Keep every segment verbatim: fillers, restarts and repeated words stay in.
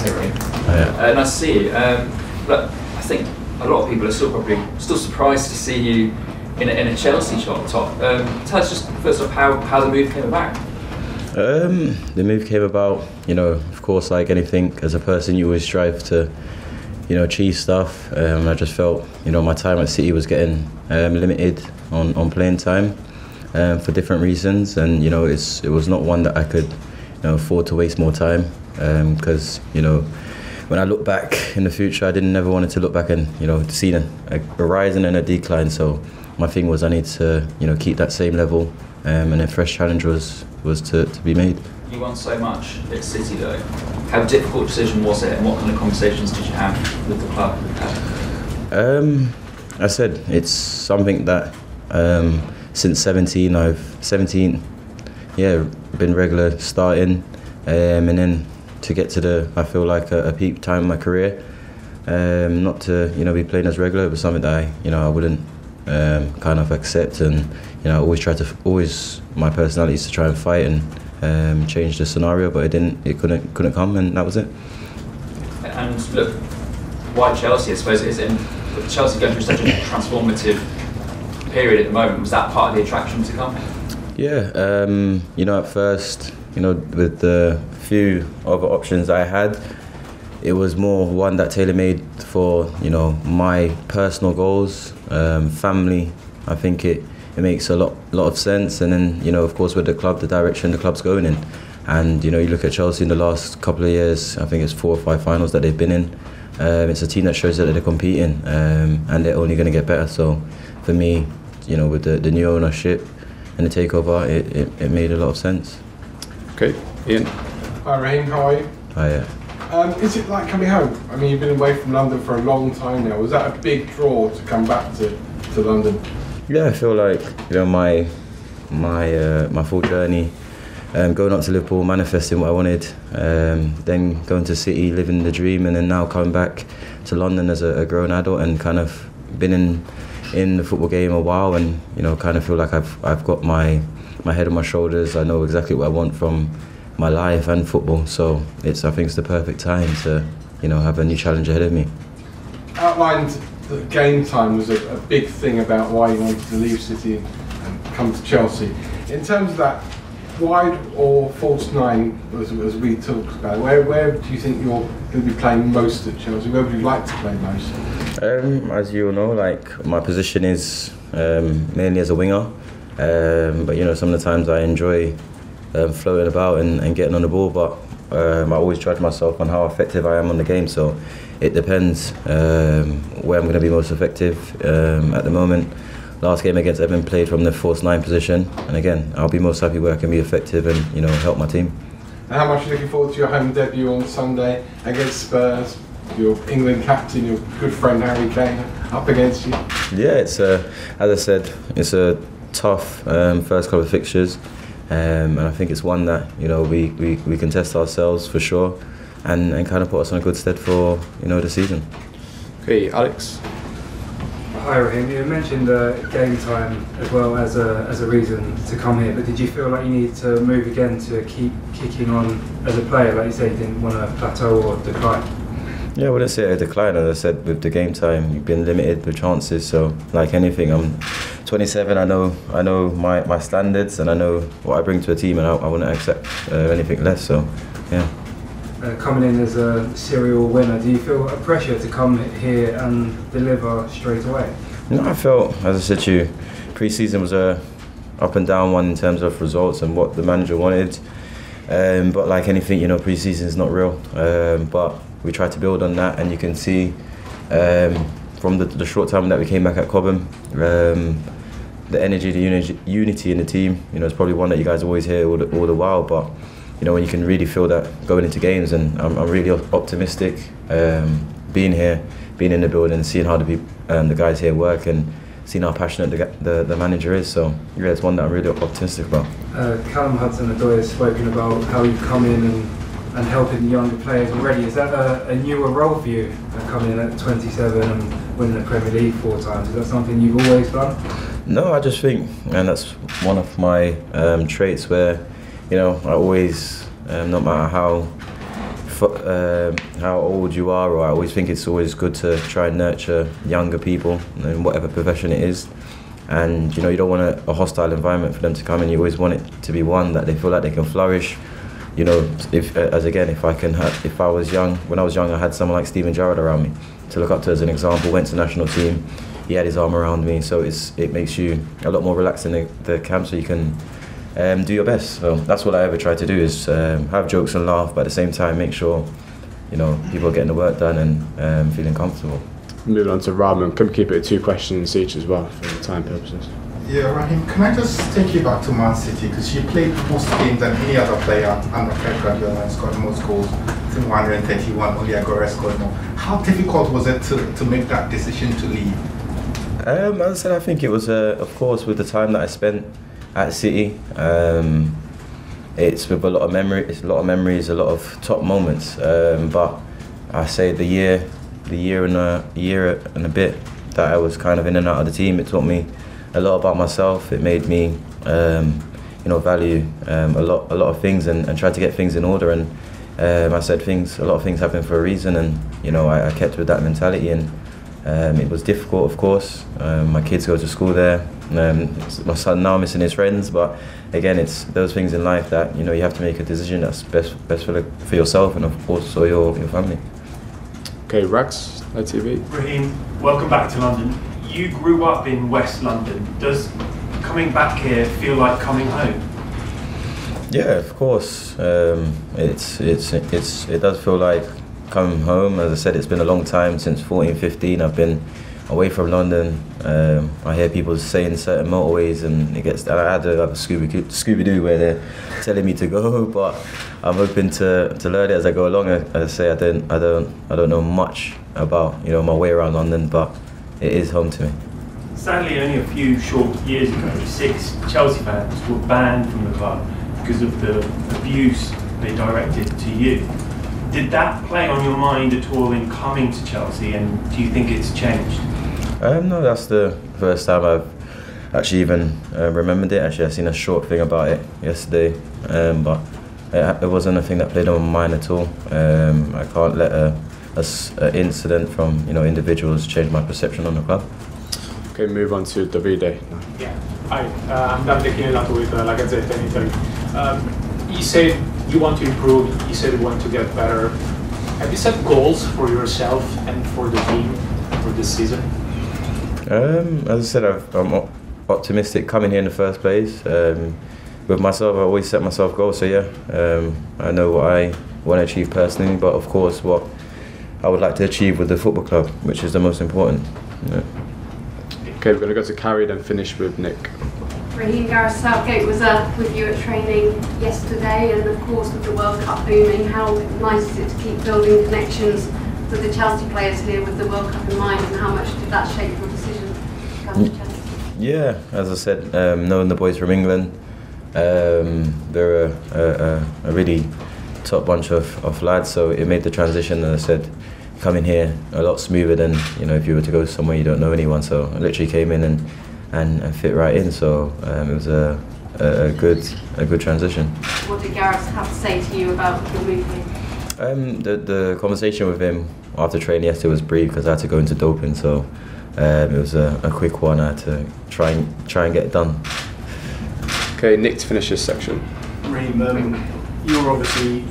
Anyway. Oh, yeah. And I see you. Um, but I think a lot of people are still probably still surprised to see you in a, in a Chelsea shot top. Um, tell us just first off how, how the move came about. Um, the move came about, you know, of course, like anything, as a person you always strive to, you know, achieve stuff. Um, I just felt, you know, my time at City was getting um, limited on, on playing time um, for different reasons, and, you know, it's, it was not one that I could, you know, afford to waste more time, because, um, you know, when I look back in the future, I didn't never wanted to look back and, you know, see a, a rising and a decline. So my thing was I need to, you know, keep that same level, um, and a fresh challenge was was to, to be made. You won so much at City, though. How difficult decision was it, and what kind of conversations did you have with the club? Um, I said it's something that um, since seventeen, I've seventeen, yeah, been regular starting, um, and then. To get to the, I feel like a, a peak time in my career, um, not to you know be playing as regular, but something that I you know I wouldn't um, kind of accept, and you know I always try to always my personality is to try and fight and um, change the scenario, but it didn't, it couldn't couldn't come, and that was it. And look, why Chelsea? I suppose is in Chelsea going through such a transformative period at the moment. Was that part of the attraction to come? Yeah, um, you know at first. You know, with the few other options I had, it was more one that tailor-made for, you know, my personal goals, um, family. I think it, it makes a lot lot of sense. And then, you know, of course, with the club, the direction the club's going in. And, you know, you look at Chelsea in the last couple of years, I think it's four or five finals that they've been in. Um, it's a team that shows that they're competing, um, and they're only going to get better. So, for me, you know, with the, the new ownership and the takeover, it, it, it made a lot of sense. Okay, Ian. Hi Raheem, how are you? Hi, yeah. Um, is it like coming home? I mean, you've been away from London for a long time now. Was that a big draw to come back to, to London? Yeah, I feel like, you know, my my uh, my full journey, um, going up to Liverpool, manifesting what I wanted, um, then going to City, living the dream, and then now coming back to London as a, a grown adult and kind of been in in the football game a while, and, you know, kind of feel like I've I've got my my head on my shoulders. I know exactly what I want from my life and football, so it's I think it's the perfect time to, you know, have a new challenge ahead of me. Outlined that game time was a, a big thing about why you wanted to leave City and, and come to Chelsea. In terms of that wide or false nine, as, as we talked about, where, where do you think you're going to be playing most at Chelsea? Where would you like to play most? Um, as you all know, like my position is um, mainly as a winger. Um, but you know, some of the times I enjoy um, floating about and, and getting on the ball, but um, I always judge myself on how effective I am on the game, so it depends um, where I'm going to be most effective um, at the moment. Last game against Everton played from the false nine position, and again, I'll be most happy where I can be effective and, you know, help my team. And how much are you looking forward to your home debut on Sunday against Spurs? Your England captain, your good friend Harry Kane, up against you. Yeah, it's uh, as I said, it's a tough um, first couple of fixtures, um, and I think it's one that, you know, we, we, we can test ourselves for sure, and, and kind of put us on a good stead for, you know, the season. Okay, Alex. Hi Raheem, you mentioned uh, game time as well as a, as a reason to come here, but did you feel like you needed to move again to keep kicking on as a player? Like you said, you didn't want to plateau or decline. Yeah, I wouldn't say a decline. As I said, with the game time, you've been limited with chances, so like anything, I'm twenty-seven, I know I know my, my standards and I know what I bring to a team, and I, I wouldn't accept uh, anything less, so yeah. Uh, coming in as a serial winner, do you feel a pressure to come here and deliver straight away? No, I felt, as I said to you, pre-season was a up and down one in terms of results and what the manager wanted, um, but like anything, you know, pre-season is not real, um, but we tried to build on that, and you can see um, from the, the short time that we came back at Cobham, um, the energy, the uni unity in the team, you know, it's probably one that you guys always hear all the, all the while, but, you know, when you can really feel that going into games, and I'm, I'm really optimistic um, being here, being in the building, seeing how the, people, um, the guys here work, and seeing how passionate the, the, the manager is, so yeah, it's one that I'm really optimistic about. Uh, Callum Hudson-Odoi has spoken about how you come in and and helping the younger players already. Is that a, a newer role for you, coming in at twenty-seven and winning the Premier League four times? Is that something you've always done? No, I just think, and that's one of my um, traits where, you know, I always, um, no matter how uh, how old you are, or I always think it's always good to try and nurture younger people in whatever profession it is. And you know, you don't want a, a hostile environment for them to come in. You always want it to be one that they feel like they can flourish. You know, if, as again, if I can, have, if I was young, when I was young, I had someone like Steven Gerrard around me to look up to as an example. Went to national team, he had his arm around me, so it's it makes you a lot more relaxed in the, the camp, so you can um, do your best. So that's what I ever try to do, is um, have jokes and laugh, but at the same time make sure, you know, people are getting the work done and um, feeling comfortable. Moving on to Rahman, can we keep it at two questions each as well for time purposes? Yeah, Raheem, can I just take you back to Man City? Because you played most games than any other player under Pep Guardiola and scored most goals. I think one hundred thirty-one, only Agüero scored more. How difficult was it to, to make that decision to leave? Um, as I said, I think it was, uh, of course, with the time that I spent at City, um, it's with a lot of memory, it's a lot of memories, a lot of top moments. Um, but I say the year, the year and a year and a bit that I was kind of in and out of the team, it taught me a lot about myself. It made me, um, you know, value um, a lot, a lot of things, and, and try to get things in order. And um, I said things, a lot of things happen for a reason. And you know, I, I kept with that mentality. And um, it was difficult, of course. Um, my kids go to school there. Um, my son now missing his friends. But again, it's those things in life that you know you have to make a decision that's best, best for, the, for yourself, and of course, also your your family. Okay, Rax, I T V. Raheem, welcome back to London. You grew up in West London. Does coming back here feel like coming home? Yeah, of course. Um, it's it's it's it does feel like coming home. As I said, it's been a long time since fourteen, fifteen. I've been away from London. Um, I hear people saying certain motorways, and it gets. I had to have a Scooby Scooby Doo where they're telling me to go, but I'm open to to learn it as I go along. As I say, I don't I don't I don't know much about you know my way around London, but it is home to me. Sadly, only a few short years ago, six Chelsea fans were banned from the club because of the abuse they directed to you. Did that play on your mind at all in coming to Chelsea, and do you think it's changed? Um, no, that's the first time I've actually even uh, remembered it. Actually, I've seen a short thing about it yesterday, um, but it, it wasn't a thing that played on my mind at all. Um, I can't let a an incident from you know individuals changed my perception on the club. Okay, move on to Davide. Yeah, hi, uh, I'm Davide Chinellato with uh, La Gazzetta in Italy. Um, you said you want to improve, you said you want to get better. Have you set goals for yourself and for the team for this season? Um, as I said, I've, I'm optimistic coming here in the first place. Um, with myself, I always set myself goals, so yeah, um, I know what I want to achieve personally, but of course what I would like to achieve with the football club, which is the most important. Yeah. Okay, we're going to go to Carrie, then finish with Nick. Raheem, Gareth Southgate was uh, with you at training yesterday, and of course with the World Cup booming, how nice is it to keep building connections with the Chelsea players here with the World Cup in mind, and how much did that shape your decision to come to Chelsea? Yeah, as I said, um, knowing the boys from England, um, they're a, a, a, a really top bunch of, of lads, so it made the transition, and I said, coming here a lot smoother than you know if you were to go somewhere you don't know anyone. So I literally came in and and, and fit right in. So um, it was a, a, a good a good transition. What did Gareth have to say to you about your move here? Um, the the conversation with him after training yesterday was brief because I had to go into doping, so um, it was a, a quick one. I had to try and try and get it done. Okay, Nick, to finish this section. Raheem, you're obviously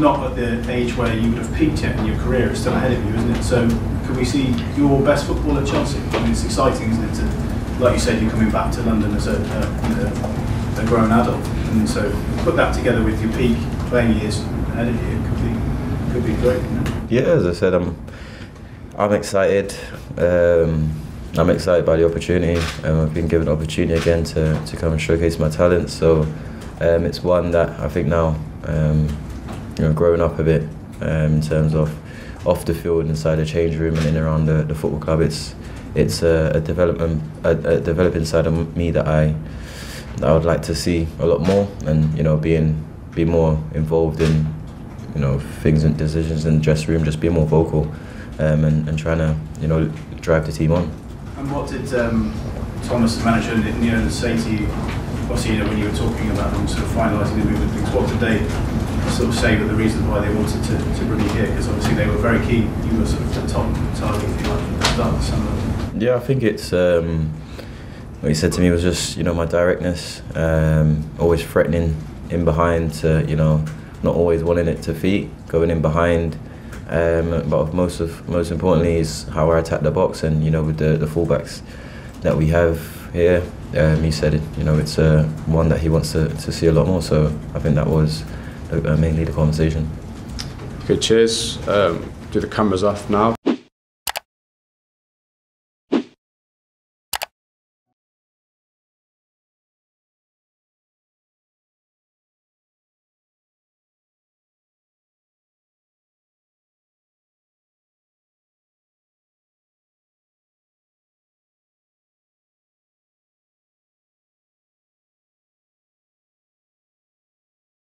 not at the age where you would have peaked yet, and your career is still ahead of you, isn't it? So can we see your best football at Chelsea? I mean, it's exciting, isn't it? To, like you said, you're coming back to London as a, a, a grown adult, and so put that together with your peak playing years ahead of you, it could be, could be great, isn't it? Yeah, as I said, I'm, I'm excited. Um, I'm excited by the opportunity. Um, I've been given an opportunity again to, to come and showcase my talents, so um, it's one that I think now um, you know, growing up a bit um, in terms of off the field, inside the change room, and in around the, the football club, it's it's a, a development, a, a developing side of me that I that I would like to see a lot more, and you know, being be more involved in you know things and decisions in the dressing room, just being more vocal, um, and and trying to you know drive the team on. And what did um, Thomas, the manager, and Neil say to you? Obviously, you know, when you were talking about them sort of finalising the move and things, what did they sort of say that the reason why they wanted to, to bring you here, because obviously they were very keen. You were sort of the top target, if you like, at the start of the summer. Yeah, I think it's um, what he said to me was just, you know, my directness, um, always threatening in behind to, you know, not always wanting it to feet, going in behind. Um, but most of most importantly is how I attack the box, and you know, with the, the fullbacks that we have here, um, he said it, you know, it's uh, one that he wants to, to see a lot more. So I think that was uh, mainly the conversation. Okay, cheers. Um, do the cameras off now.